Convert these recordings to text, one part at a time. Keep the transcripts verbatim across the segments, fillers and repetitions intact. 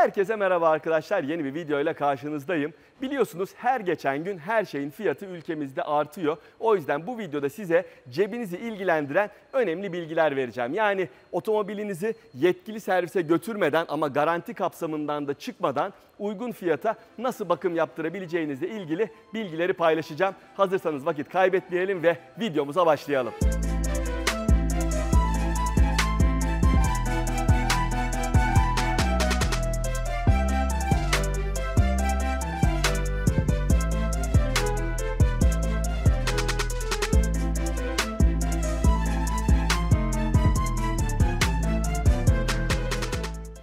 Herkese merhaba arkadaşlar, yeni bir video ile karşınızdayım. Biliyorsunuz her geçen gün her şeyin fiyatı ülkemizde artıyor. O yüzden bu videoda size cebinizi ilgilendiren önemli bilgiler vereceğim. Yani otomobilinizi yetkili servise götürmeden ama garanti kapsamından da çıkmadan uygun fiyata nasıl bakım yaptırabileceğinizle ilgili bilgileri paylaşacağım. Hazırsanız vakit kaybetmeyelim ve videomuza başlayalım.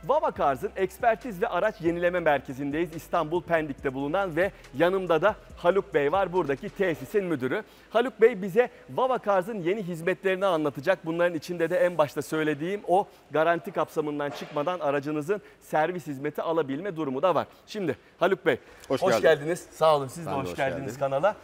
VavaCars'ın ekspertiz ve araç yenileme merkezindeyiz. İstanbul Pendik'te bulunan ve yanımda da Haluk Bey var, buradaki tesisin müdürü. Haluk Bey bize VavaCars'ın yeni hizmetlerini anlatacak. Bunların içinde de en başta söylediğim o garanti kapsamından çıkmadan aracınızın servis hizmeti alabilme durumu da var. Şimdi Haluk Bey hoş, hoş geldiniz. Sağ olun, siz de hoş, de hoş geldiniz geldim. Kanala.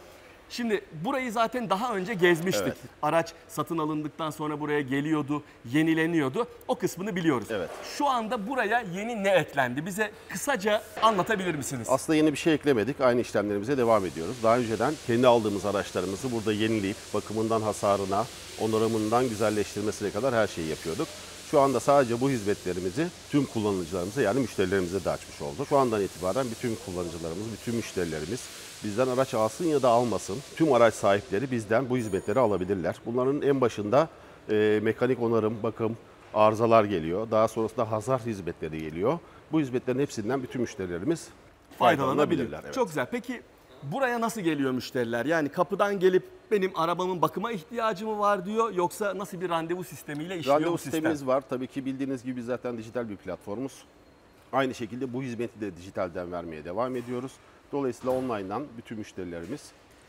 Şimdi burayı zaten daha önce gezmiştik. Evet. Araç satın alındıktan sonra buraya geliyordu, yenileniyordu. O kısmını biliyoruz. Evet. Şu anda buraya yeni ne eklendi? Bize kısaca anlatabilir misiniz? Aslında yeni bir şey eklemedik. Aynı işlemlerimize devam ediyoruz. Daha önceden kendi aldığımız araçlarımızı burada yenileyip bakımından hasarına, onarımından güzelleştirmesine kadar her şeyi yapıyorduk. Şu anda sadece bu hizmetlerimizi tüm kullanıcılarımıza, yani müşterilerimize de açmış olduk. Şu andan itibaren bütün kullanıcılarımız, bütün müşterilerimiz bizden araç alsın ya da almasın, tüm araç sahipleri bizden bu hizmetleri alabilirler. Bunların en başında e, mekanik onarım, bakım, arızalar geliyor. Daha sonrasında hasar hizmetleri geliyor. Bu hizmetlerin hepsinden bütün müşterilerimiz faydalanabilirler. Evet. Çok güzel. Peki buraya nasıl geliyor müşteriler? Yani kapıdan gelip benim arabamın bakıma ihtiyacı mı var diyor, yoksa nasıl bir randevu sistemiyle işliyor? Randevu sistemimiz sistem? var. Tabii ki bildiğiniz gibi zaten dijital bir platformuz. Aynı şekilde bu hizmeti de dijitalden vermeye devam ediyoruz. Dolayısıyla online'dan bütün müşterilerimiz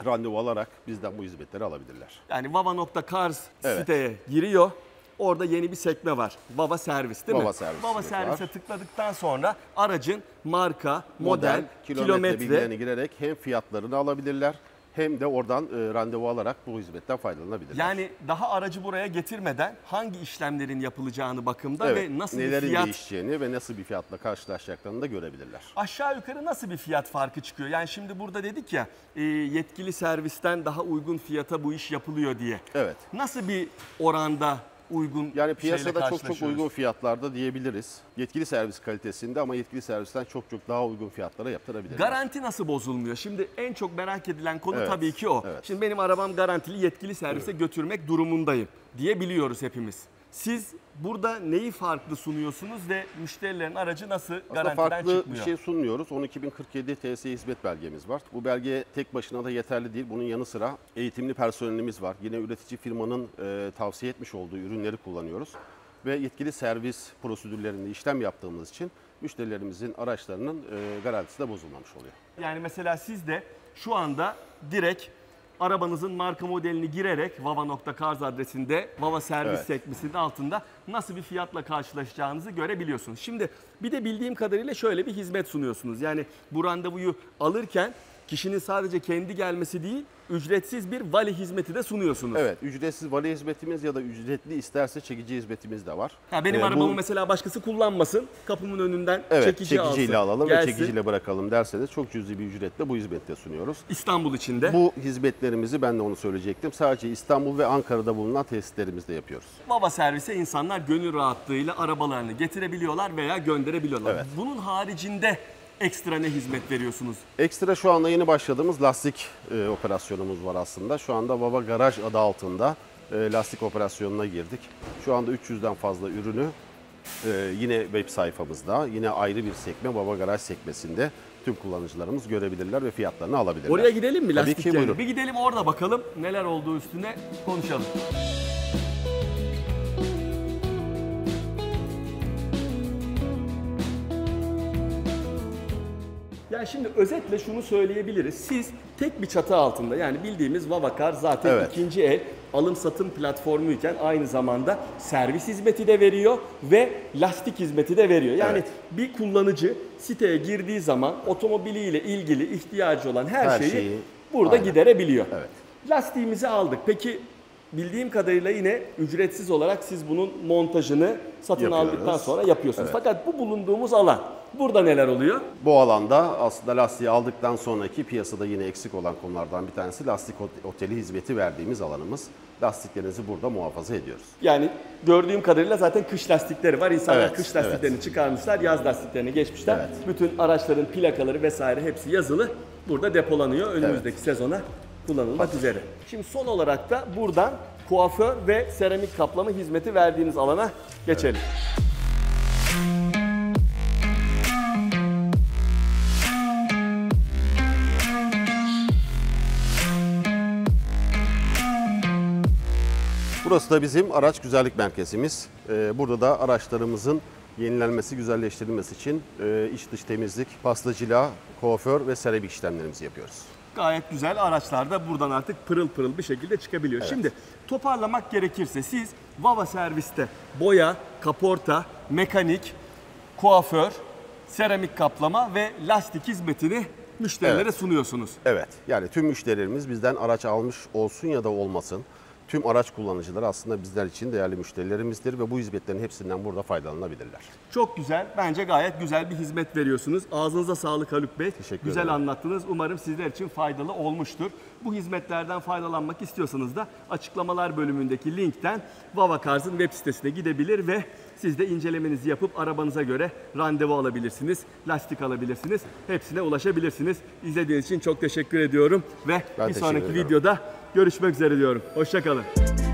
randevu alarak bizden bu hizmetleri alabilirler. Yani vava nokta cars evet. siteye giriyor. Orada yeni bir sekme var. Baba Servis değil Baba mi? Servis Baba Servis'e tıkladıktan sonra aracın marka, model, model kilometre, kilometre. girerek hem fiyatlarını alabilirler hem de oradan randevu alarak bu hizmetten faydalanabilirler. Yani daha aracı buraya getirmeden hangi işlemlerin yapılacağını bakımda evet, ve nasıl bir fiyat değişeceğini ve nasıl bir fiyatla karşılaşacaklarını da görebilirler. Aşağı yukarı nasıl bir fiyat farkı çıkıyor? Yani şimdi burada dedik ya, yetkili servisten daha uygun fiyata bu iş yapılıyor diye. Evet. Nasıl bir oranda uygun? Yani piyasada çok çok uygun fiyatlarda diyebiliriz. Yetkili servis kalitesinde ama yetkili servisten çok çok daha uygun fiyatlara yaptırabiliriz. Garanti nasıl bozulmuyor? Şimdi en çok merak edilen konu evet, tabii ki o. Evet. Şimdi benim arabam garantili, yetkili servise evet. götürmek durumundayım diye biliyoruz hepimiz. Siz burada neyi farklı sunuyorsunuz ve müşterilerin aracı nasıl garantiden çıkmıyor? Aslında farklı bir şey sunmuyoruz. on iki bin kırk yedi T S E hizmet belgemiz var. Bu belge tek başına da yeterli değil. Bunun yanı sıra eğitimli personelimiz var. Yine üretici firmanın e, tavsiye etmiş olduğu ürünleri kullanıyoruz. Ve yetkili servis prosedürlerinde işlem yaptığımız için müşterilerimizin araçlarının e, garantisi de bozulmamış oluyor. Yani mesela siz de şu anda direkt arabanızın marka modelini girerek vava nokta cars adresinde Baba Servis evet. sekmesinin altında nasıl bir fiyatla karşılaşacağınızı görebiliyorsunuz. Şimdi bir de bildiğim kadarıyla şöyle bir hizmet sunuyorsunuz. Yani bu randevuyu alırken kişinin sadece kendi gelmesi değil, ücretsiz bir vali hizmeti de sunuyorsunuz. Evet, ücretsiz vali hizmetimiz ya da ücretli isterse çekici hizmetimiz de var. Ha, benim ee, arabamı bu... mesela başkası kullanmasın, kapımın önünden evet, çekici alsın. Evet, çekiciyle alalım gelsin. Ve çekiciyle bırakalım derseniz çok cüzi bir ücretle bu hizmette sunuyoruz. İstanbul içinde. Bu hizmetlerimizi, ben de onu söyleyecektim, sadece İstanbul ve Ankara'da bulunan tesislerimizde yapıyoruz. Baba Servis'e insanlar gönül rahatlığıyla arabalarını getirebiliyorlar veya gönderebiliyorlar. Evet. Bunun haricinde ekstra ne hizmet veriyorsunuz? Ekstra şu anda yeni başladığımız lastik e, operasyonumuz var aslında. Şu anda Baba Garaj adı altında e, lastik operasyonuna girdik. Şu anda üç yüzden fazla ürünü e, yine web sayfamızda, yine ayrı bir sekme Baba Garaj sekmesinde tüm kullanıcılarımız görebilirler ve fiyatlarını alabilirler. Oraya gidelim mi lastik? Tabii ki, buyurun. Bir gidelim, orada bakalım neler olduğu üstüne konuşalım. Yani şimdi özetle şunu söyleyebiliriz. Siz tek bir çatı altında, yani bildiğimiz VavaCar zaten evet. ikinci el alım-satım platformuyken aynı zamanda servis hizmeti de veriyor ve lastik hizmeti de veriyor. Yani evet. bir kullanıcı siteye girdiği zaman otomobiliyle ilgili ihtiyacı olan her, her şeyi, şeyi burada aynen. giderebiliyor. Evet. Lastiğimizi aldık. Peki bildiğim kadarıyla yine ücretsiz olarak siz bunun montajını satın yapıyoruz. Aldıktan sonra yapıyorsunuz. Evet. Fakat bu bulunduğumuz alan Burada neler oluyor? Bu alanda aslında lastiği aldıktan sonraki piyasada yine eksik olan konulardan bir tanesi lastik oteli hizmeti verdiğimiz alanımız. Lastiklerinizi burada muhafaza ediyoruz. Yani gördüğüm kadarıyla zaten kış lastikleri var. İnsanlar evet, kış lastiklerini evet. çıkarmışlar, yaz lastiklerini geçmişler. Evet. Bütün araçların plakaları vesaire hepsi yazılı. Burada depolanıyor önümüzdeki evet. sezona kullanılmak Hadi. üzere. Şimdi son olarak da buradan kuaför ve seramik kaplama hizmeti verdiğiniz alana geçelim. Evet. Burası da bizim araç güzellik merkezimiz. Burada da araçlarımızın yenilenmesi, güzelleştirilmesi için iç dış temizlik, pastacıla, kuaför ve seramik işlemlerimizi yapıyoruz. Gayet güzel araçlar da buradan artık pırıl pırıl bir şekilde çıkabiliyor. Evet. Şimdi toparlamak gerekirse siz Baba Servis'te boya, kaporta, mekanik, kuaför, seramik kaplama ve lastik hizmetini müşterilere evet. sunuyorsunuz. Evet, yani tüm müşterilerimiz bizden araç almış olsun ya da olmasın. Tüm araç kullanıcıları aslında bizler için değerli müşterilerimizdir ve bu hizmetlerin hepsinden burada faydalanabilirler. Çok güzel. Bence gayet güzel bir hizmet veriyorsunuz. Ağzınıza sağlık Haluk Bey. Teşekkür güzel ederim. Anlattınız. Umarım sizler için faydalı olmuştur. Bu hizmetlerden faydalanmak istiyorsanız da açıklamalar bölümündeki linkten VavaCars'ın web sitesine gidebilir ve siz de incelemenizi yapıp arabanıza göre randevu alabilirsiniz, lastik alabilirsiniz, hepsine ulaşabilirsiniz. İzlediğiniz için çok teşekkür ediyorum ve ben bir sonraki videoda görüşmek üzere diyorum. Hoşça kalın.